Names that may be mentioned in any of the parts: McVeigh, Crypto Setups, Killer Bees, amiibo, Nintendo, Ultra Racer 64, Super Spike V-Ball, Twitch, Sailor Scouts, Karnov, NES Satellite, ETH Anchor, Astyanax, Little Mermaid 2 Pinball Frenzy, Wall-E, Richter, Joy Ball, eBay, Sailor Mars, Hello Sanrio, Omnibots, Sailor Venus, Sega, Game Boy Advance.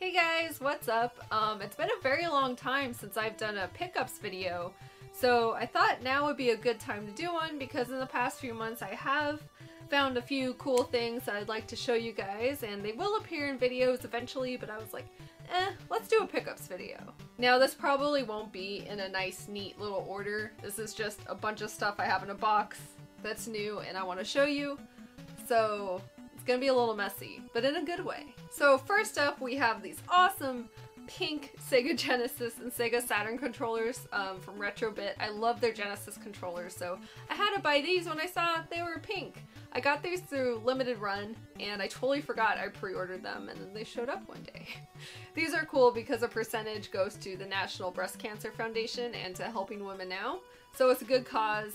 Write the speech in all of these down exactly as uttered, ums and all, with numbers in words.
Hey guys, what's up? Um, it's been a very long time since I've done a pickups video, so I thought now would be a good time to do one because in the past few months I have found a few cool things that I'd like to show you guys, and they will appear in videos eventually, but I was like, eh, let's do a pickups video. Now this probably won't be in a nice neat little order. This is just a bunch of stuff I have in a box that's new and I want to show you, so it's gonna be a little messy, but in a good way. So first up we have these awesome pink Sega Genesis and Sega Saturn controllers um, from Retrobit. I love their Genesis controllers, so I had to buy these when I saw they were pink. I got these through Limited Run and I totally forgot I pre-ordered them, and then they showed up one day. These are cool because a percentage goes to the National Breast Cancer Foundation and to Helping Women Now, so it's a good cause.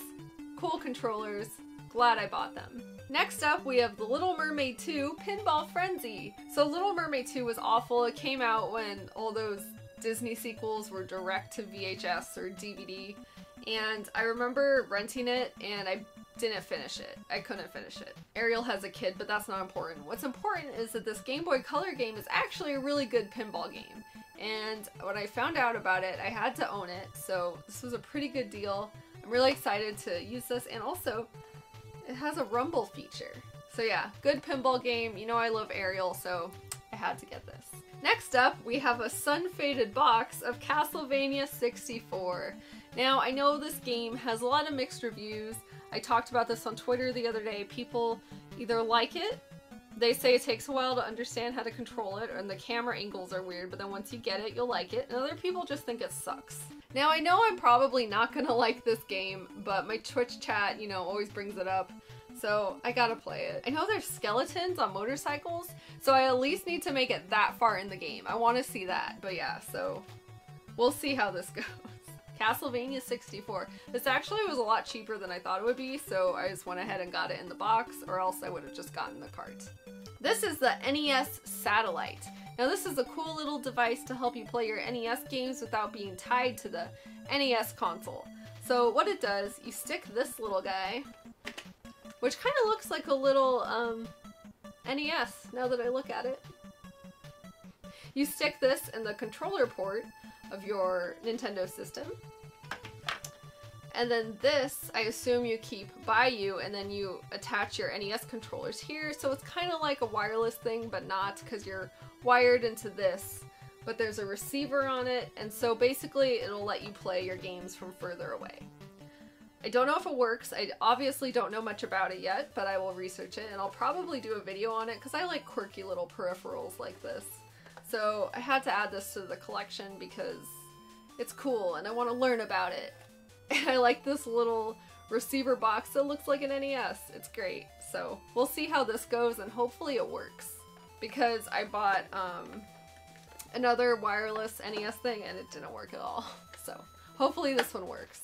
Cool controllers. Glad I bought them. Next up we have the Little Mermaid two Pinball Frenzy. So Little Mermaid two was awful. It came out when all those Disney sequels were direct to V H S or D V D, and I remember renting it and I didn't finish it. I couldn't finish it. Ariel has a kid, but that's not important. What's important is that this Game Boy Color game is actually a really good pinball game, and when I found out about it I had to own it, so this was a pretty good deal. I'm really excited to use this, and also it has a rumble feature. So yeah, good pinball game. You know I love Ariel, so I had to get this. Next up, we have a sun-faded box of Castlevania sixty-four. Now, I know this game has a lot of mixed reviews. I talked about this on Twitter the other day. People either like it, they say it takes a while to understand how to control it, and the camera angles are weird, but then once you get it, you'll like it, and other people just think it sucks. Now I know I'm probably not gonna like this game, but my Twitch chat, you know, always brings it up, so I gotta play it. I know there's skeletons on motorcycles, so I at least need to make it that far in the game. I wanna see that, but yeah, so we'll see how this goes. Castlevania sixty-four. This actually was a lot cheaper than I thought it would be, so I just went ahead and got it in the box, or else I would have just gotten the cart. This is the N E S Satellite. Now this is a cool little device to help you play your N E S games without being tied to the N E S console. So what it does, you stick this little guy, which kind of looks like a little um, N E S now that I look at it. You stick this in the controller port of your Nintendo system, and then this I assume you keep by you, and then you attach your N E S controllers here, so it's kind of like a wireless thing, but not, because you're wired into this, but there's a receiver on it, and so basically it'll let you play your games from further away. I don't know if it works. I obviously don't know much about it yet, but I will research it, and I'll probably do a video on it because I like quirky little peripherals like this. So I had to add this to the collection because it's cool and I want to learn about it. And I like this little receiver box that looks like an N E S. It's great. So we'll see how this goes, and hopefully it works, because I bought um, another wireless N E S thing and it didn't work at all. So hopefully this one works.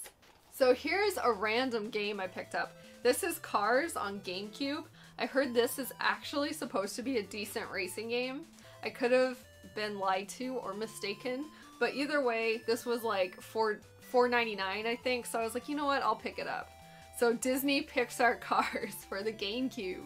So here's a random game I picked up. This is Cars on GameCube. I heard this is actually supposed to be a decent racing game. I could have been lied to or mistaken, but either way this was like four ninety-nine I think, so I was like, you know what, I'll pick it up. So Disney Pixar Cars for the GameCube.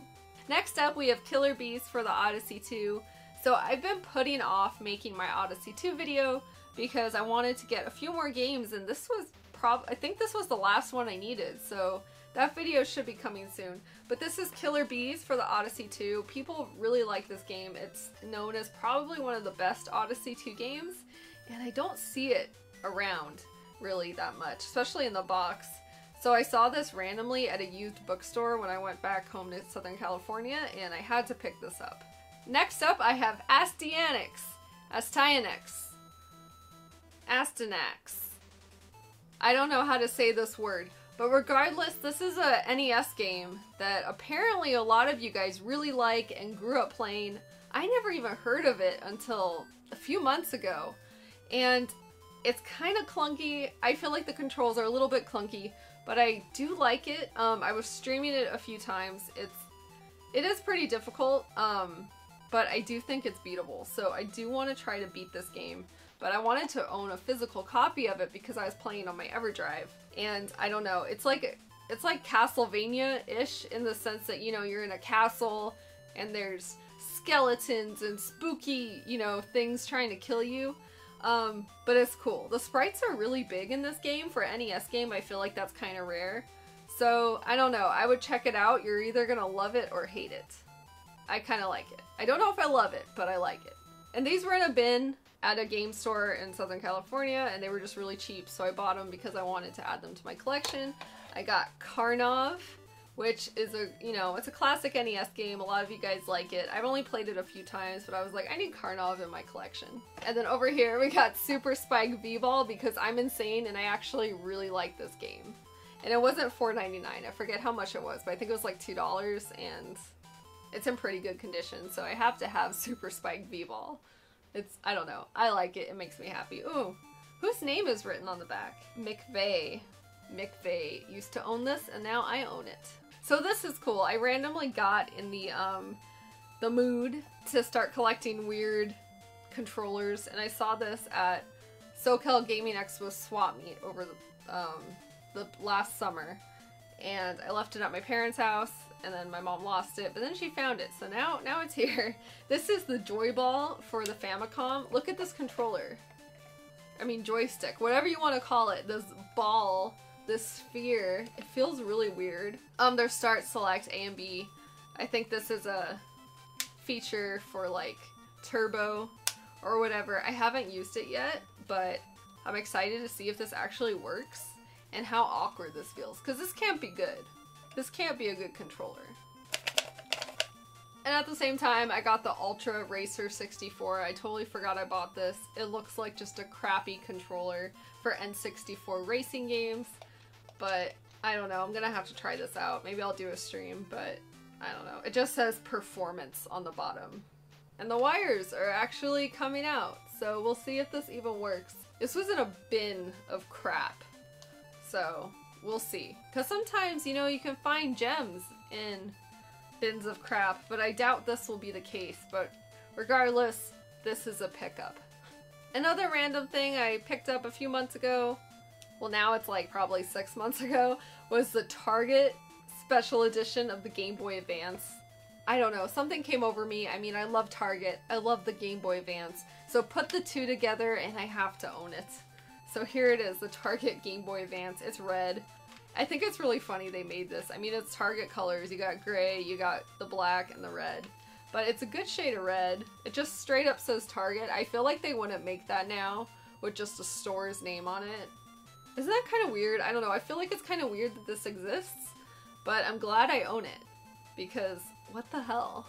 Next up we have Killer Bees for the Odyssey two. So I've been putting off making my Odyssey two video because I wanted to get a few more games, and this was prob- I think this was the last one I needed, so that video should be coming soon. But this is Killer Bees for the Odyssey two. People really like this game. It's known as probably one of the best Odyssey two games, and I don't see it around really that much, especially in the box. So I saw this randomly at a used bookstore when I went back home to Southern California, and I had to pick this up. Next up I have Astyanax. Astyanax. Astyanax. I don't know how to say this word. But regardless, this is a N E S game that apparently a lot of you guys really like and grew up playing. I never even heard of it until a few months ago, and it's kind of clunky. I feel like the controls are a little bit clunky, but I do like it. Um, I was streaming it a few times. It's, it is pretty difficult, um, but I do think it's beatable, so I do want to try to beat this game. But I wanted to own a physical copy of it because I was playing on my EverDrive, and I don't know, it's like it's like Castlevania-ish in the sense that, you know, you're in a castle and there's skeletons and spooky, you know, things trying to kill you. Um, but it's cool. The sprites are really big in this game. For an N E S game, I feel like that's kind of rare. So, I don't know. I would check it out. You're either going to love it or hate it. I kind of like it. I don't know if I love it, but I like it. And these were in a bin at a game store in Southern California, and they were just really cheap, so I bought them because I wanted to add them to my collection. I got Karnov, which is a, you know, it's a classic N E S game. A lot of you guys like it. I've only played it a few times, but I was like, I need Karnov in my collection. And then over here we got Super Spike V-Ball because I'm insane and I actually really like this game. And it wasn't four ninety-nine. I forget how much it was, but I think it was like two dollars, and it's in pretty good condition, so I have to have Super Spike V-Ball. It's, I don't know. I like it. It makes me happy. Ooh, whose name is written on the back? McVeigh. McVeigh used to own this, and now I own it. So this is cool. I randomly got in the um, the mood to start collecting weird controllers, and I saw this at SoCal Gaming Expo Swap Meet over the, um, the last summer, and I left it at my parents' house, and then my mom lost it, but then she found it, so now now it's here. This is the Joy Ball for the Famicom. Look at this controller. I mean joystick, whatever you want to call it, this ball, this sphere. It feels really weird. Um, there's start, select, A and B. I think this is a feature for like turbo or whatever. I haven't used it yet, but I'm excited to see if this actually works and how awkward this feels, because this can't be good. This can't be a good controller. And at the same time, I got the Ultra Racer sixty-four. I totally forgot I bought this. It looks like just a crappy controller for N sixty-four racing games, but I don't know. I'm gonna have to try this out. Maybe I'll do a stream, but I don't know. It just says performance on the bottom. And the wires are actually coming out, so we'll see if this even works. This was in a bin of crap, so we'll see. Because sometimes, you know, you can find gems in bins of crap, but I doubt this will be the case. But regardless, this is a pickup. Another random thing I picked up a few months ago, well now it's like probably six months ago, was the Target special edition of the Game Boy Advance. I don't know, something came over me. I mean, I love Target, I love the Game Boy Advance, so put the two together and I have to own it. So here it is, the Target Game Boy Advance. It's red. I think it's really funny they made this. I mean, it's Target colors. You got gray, you got the black, and the red. But it's a good shade of red. It just straight up says Target. I feel like they wouldn't make that now with just a store's name on it. Isn't that kind of weird? I don't know. I feel like it's kind of weird that this exists, but I'm glad I own it because what the hell?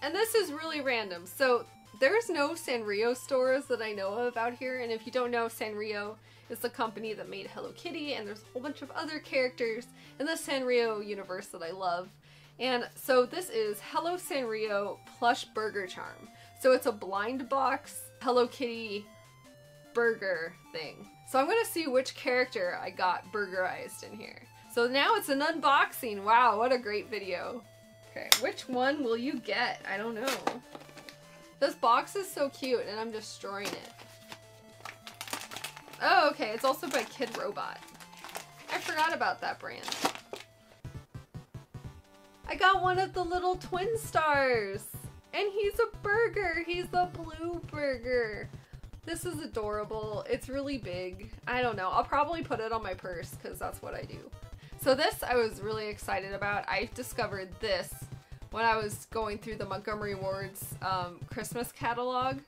And this is really random. So there's no Sanrio stores that I know of out here, and if you don't know, Sanrio is the company that made Hello Kitty, and there's a whole bunch of other characters in the Sanrio universe that I love. And so this is Hello Sanrio Plush Burger Charm. So it's a blind box Hello Kitty burger thing. So I'm gonna see which character I got burgerized in here. So now it's an unboxing. Wow, what a great video. Okay, which one will you get? I don't know. This box is so cute and I'm destroying it. Oh, okay, it's also by Kid Robot. I forgot about that brand. I got one of the little twin stars! And he's a burger! He's the blue burger! This is adorable. It's really big. I don't know. I'll probably put it on my purse because that's what I do. So this I was really excited about. I discovered this when I was going through the Montgomery Ward's um, Christmas catalog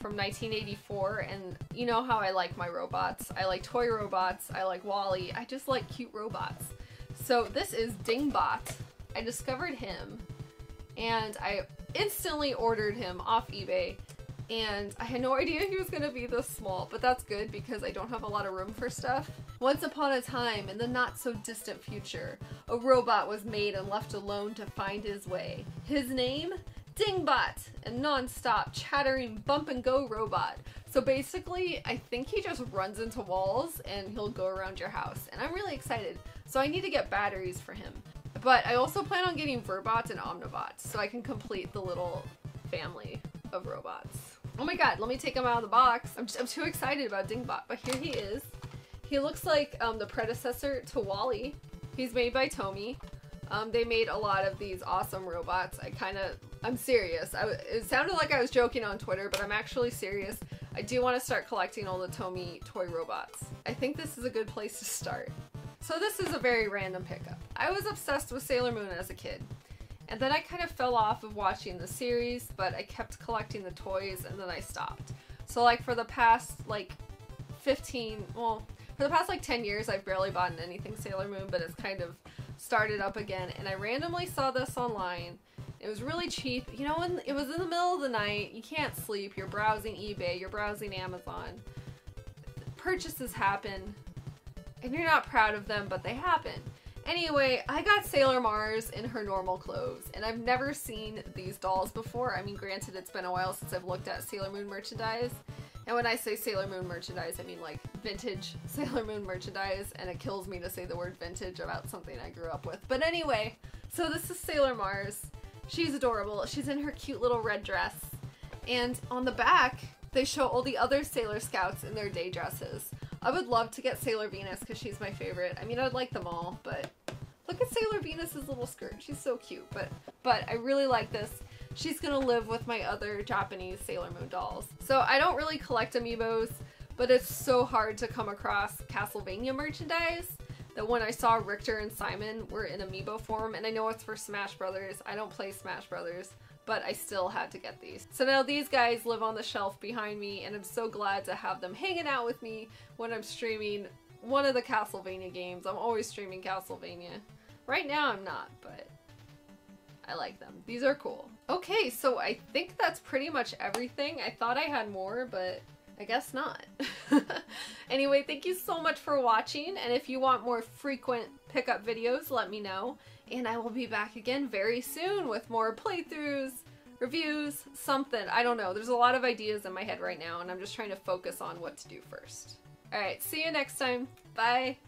from nineteen eighty-four, and you know how I like my robots. I like toy robots, I like Wall-E, I just like cute robots. So this is Dingbot. I discovered him and I instantly ordered him off eBay, and I had no idea he was gonna be this small, but that's good because I don't have a lot of room for stuff. Once upon a time, in the not-so-distant future, a robot was made and left alone to find his way. His name? Dingbot, a non-stop chattering bump and go robot. So basically, I think he just runs into walls and he'll go around your house, and I'm really excited. So I need to get batteries for him. But I also plan on getting Verbots and Omnibots so I can complete the little family of robots. Oh my god, let me take him out of the box. I'm, just, I'm too excited about Dingbot, but here he is. He looks like um, the predecessor to Wall-E. He's made by Tomy. Um, they made a lot of these awesome robots. I kind of I'm serious. I, it sounded like I was joking on Twitter, but I'm actually serious. I do want to start collecting all the Tomy toy robots. I think this is a good place to start. So this is a very random pickup. I was obsessed with Sailor Moon as a kid, and then I kind of fell off of watching the series, but I kept collecting the toys and then I stopped. So like for the past like fifteen, well, for the past like ten years, I've barely bought anything Sailor Moon, but it's kind of started up again, and I randomly saw this online. It was really cheap. You know, when it was in the middle of the night, you can't sleep, you're browsing eBay, you're browsing Amazon. Purchases happen, and you're not proud of them, but they happen. Anyway, I got Sailor Mars in her normal clothes, and I've never seen these dolls before. I mean, granted, it's been a while since I've looked at Sailor Moon merchandise. And when I say Sailor Moon merchandise, I mean like vintage Sailor Moon merchandise, and it kills me to say the word vintage about something I grew up with. But anyway, so this is Sailor Mars. She's adorable. She's in her cute little red dress. And on the back, they show all the other Sailor Scouts in their day dresses. I would love to get Sailor Venus because she's my favorite. I mean, I'd like them all, but look at Sailor Venus's little skirt. She's so cute, but, but I really like this. She's gonna live with my other Japanese Sailor Moon dolls. So I don't really collect amiibos, but it's so hard to come across Castlevania merchandise that when I saw Richter and Simon were in amiibo form, and I know it's for Smash Brothers, I don't play Smash Brothers, but I still had to get these. So now these guys live on the shelf behind me, and I'm so glad to have them hanging out with me when I'm streaming one of the Castlevania games. I'm always streaming Castlevania. Right now I'm not, but I like them. These are cool. Okay, so I think that's pretty much everything. I thought I had more, but I guess not. Anyway, thank you so much for watching, and if you want more frequent pickup videos, let me know, and I will be back again very soon with more playthroughs, reviews, something. I don't know. There's a lot of ideas in my head right now, and I'm just trying to focus on what to do first. Alright, see you next time. Bye!